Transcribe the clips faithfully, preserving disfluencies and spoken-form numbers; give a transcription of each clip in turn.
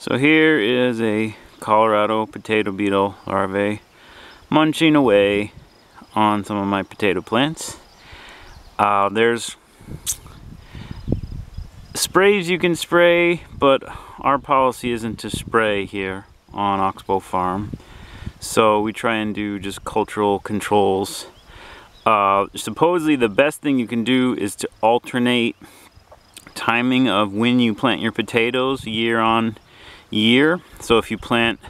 So here is a Colorado potato beetle larvae munching away on some of my potato plants. Uh, there's sprays you can spray, but our policy isn't to spray here on Oxbow Farm. So we try and do just cultural controls. Uh, supposedly the best thing you can do is to alternate timing of when you plant your potatoes year on year. So if you plant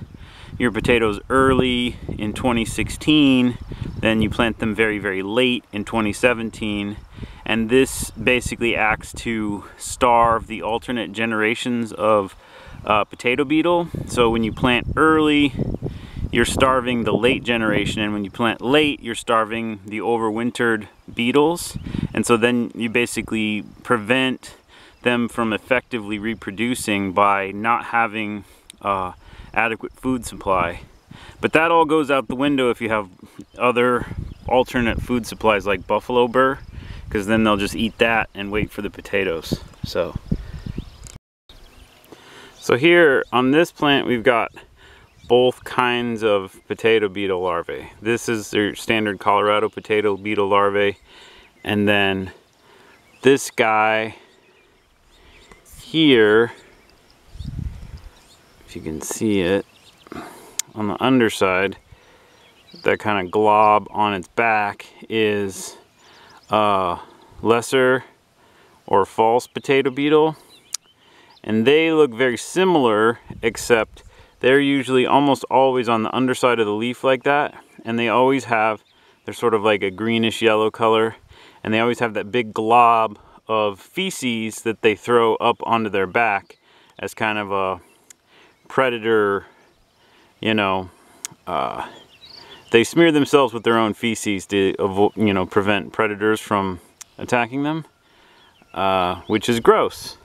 your potatoes early in twenty sixteen, then you plant them very, very late in twenty seventeen. And this basically acts to starve the alternate generations of uh, potato beetle. So when you plant early, you're starving the late generation, and when you plant late, you're starving the overwintered beetles. And so then you basically prevent them from effectively reproducing by not having uh, adequate food supply. But that all goes out the window if you have other alternate food supplies like buffalo burr, because then they'll just eat that and wait for the potatoes. So, so here on this plant we've got both kinds of potato beetle larvae. This is their standard Colorado potato beetle larvae, and then this guy here, if you can see it, on the underside, that kind of glob on its back is uh, lesser or false potato beetle, and they look very similar, except they're usually almost always on the underside of the leaf like that, and they always have, they're sort of like a greenish yellow color, and they always have that big glob of feces that they throw up onto their back as kind of a predator, you know, uh, they smear themselves with their own feces to avoid, you know, prevent predators from attacking them, uh, which is gross.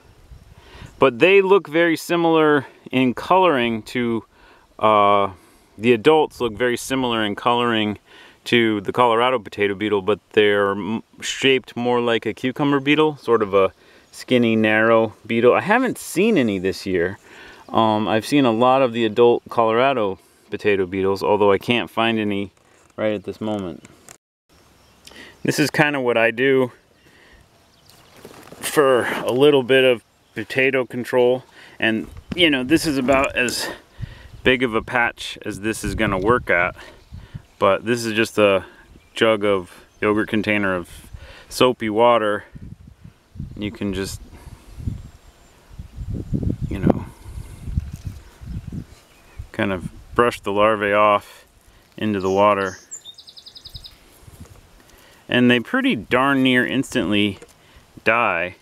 But they look very similar in coloring to, uh, the adults look very similar in coloring to the Colorado potato beetle, but they're m shaped more like a cucumber beetle, sort of a skinny, narrow beetle. I haven't seen any this year. Um, I've seen a lot of the adult Colorado potato beetles, although I can't find any right at this moment. This is kind of what I do for a little bit of potato control, and you know, this is about as big of a patch as this is going to work at, but this is just a jug of yogurt container of soapy water. You can just, you know, kind of brush the larvae off into the water, and they pretty darn near instantly die.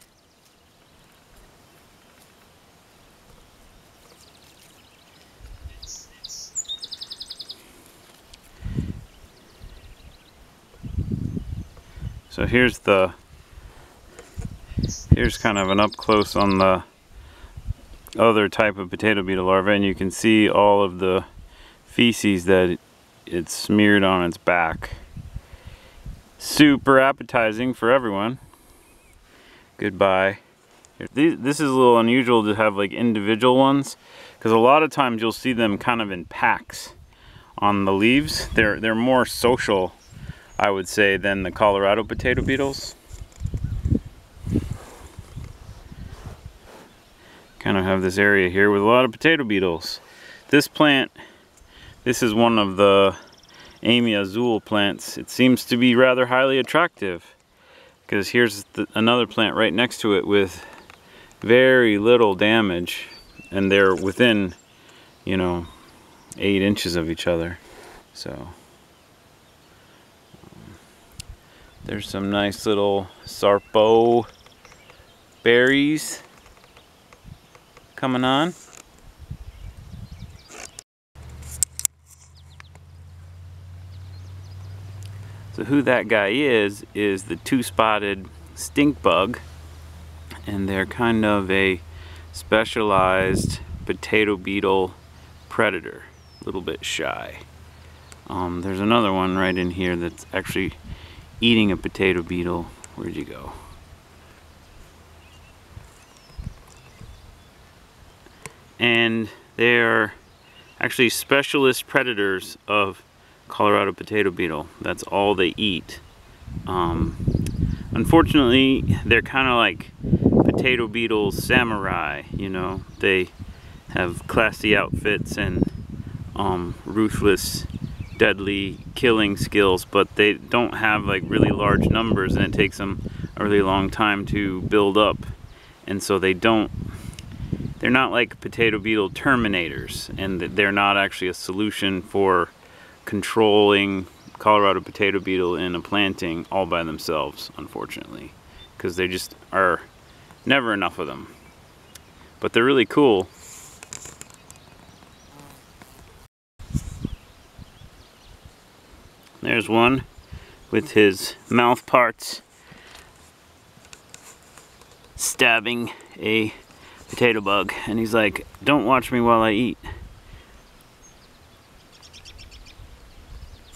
So here's the, here's kind of an up close on the other type of potato beetle larva, and you can see all of the feces that it, it's smeared on its back. Super appetizing for everyone. Goodbye. This is a little unusual to have like individual ones, because a lot of times you'll see them kind of in packs on the leaves. They're, they're more social, I would say, than the Colorado potato beetles. Kind of have this area here with a lot of potato beetles. This plant, this is one of the Amy Azul plants. It seems to be rather highly attractive, because here's the, another plant right next to it with very little damage, and they're within, you know, eight inches of each other. So there's some nice little Sarpo berries coming on. So who that guy is, is the two-spotted stink bug, and they're kind of a specialized potato beetle predator, a little bit shy. Um, there's another one right in here that's actually eating a potato beetle. Where'd you go? and they are actually specialist predators of Colorado potato beetle. That's all they eat. Um, unfortunately, they're kind of like potato beetle samurai, you know. They have classy outfits and um, ruthless, deadly killing skills, but they don't have like really large numbers, and it takes them a really long time to build up. And so they don't, they're not like potato beetle terminators, and they're not actually a solution for controlling Colorado potato beetle in a planting all by themselves, unfortunately, because there just are never enough of them. But they're really cool. There's one with his mouth parts stabbing a potato bug, and he's like, "Don't watch me while I eat."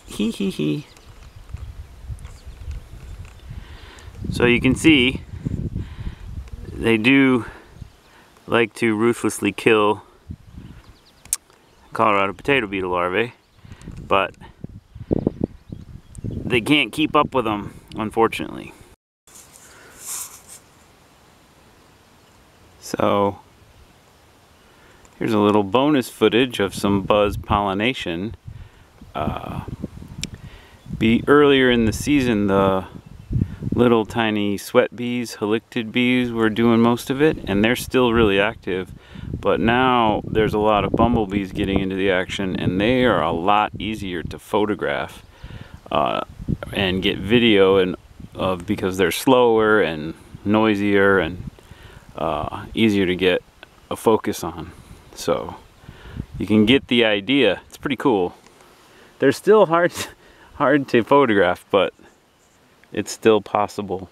Hee hee hee. So you can see they do like to ruthlessly kill Colorado potato beetle larvae, but they can't keep up with them, unfortunately. So here's a little bonus footage of some buzz pollination. Uh, be earlier in the season, the little tiny sweat bees, helictid bees, were doing most of it, and they're still really active. But now there's a lot of bumblebees getting into the action, and they are a lot easier to photograph uh, and get video and of uh, because they're slower and noisier and Uh, easier to get a focus on. So you can get the idea. It's pretty cool. They're still hard hard to photograph, but it's still possible.